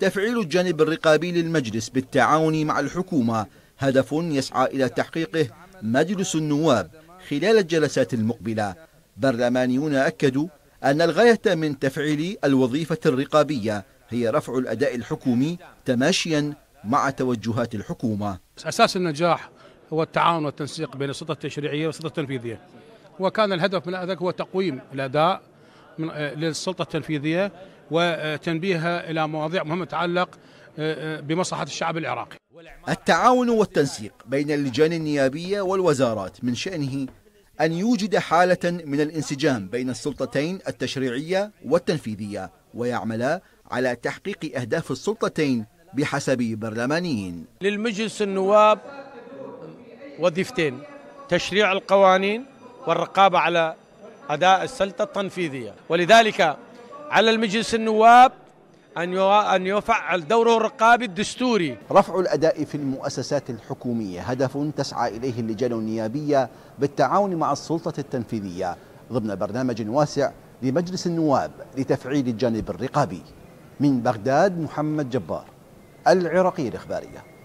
تفعيل الجانب الرقابي للمجلس بالتعاون مع الحكومة هدف يسعى إلى تحقيقه مجلس النواب خلال الجلسات المقبلة. برلمانيون أكدوا أن الغاية من تفعيل الوظيفة الرقابية هي رفع الأداء الحكومي تماشيا مع توجهات الحكومة. أساس النجاح هو التعاون والتنسيق بين السلطة التشريعية والسلطة التنفيذية، وكان الهدف من ذلك هو تقويم الأداء للسلطة التنفيذية وتنبيهها إلى مواضيع مهمة تتعلق بمصلحة الشعب العراقي. التعاون والتنسيق بين اللجان النيابية والوزارات من شأنه أن يوجد حالة من الانسجام بين السلطتين التشريعية والتنفيذية، ويعملا على تحقيق أهداف السلطتين بحسب برلمانيين. للمجلس النواب وظيفتين: تشريع القوانين والرقابة على أداء السلطة التنفيذية، ولذلك على المجلس النواب أن يفعل دوره الرقابي الدستوري. رفع الأداء في المؤسسات الحكومية هدف تسعى إليه اللجان النيابية بالتعاون مع السلطة التنفيذية ضمن برنامج واسع لمجلس النواب لتفعيل الجانب الرقابي. من بغداد، محمد جبار، العراقي الإخبارية.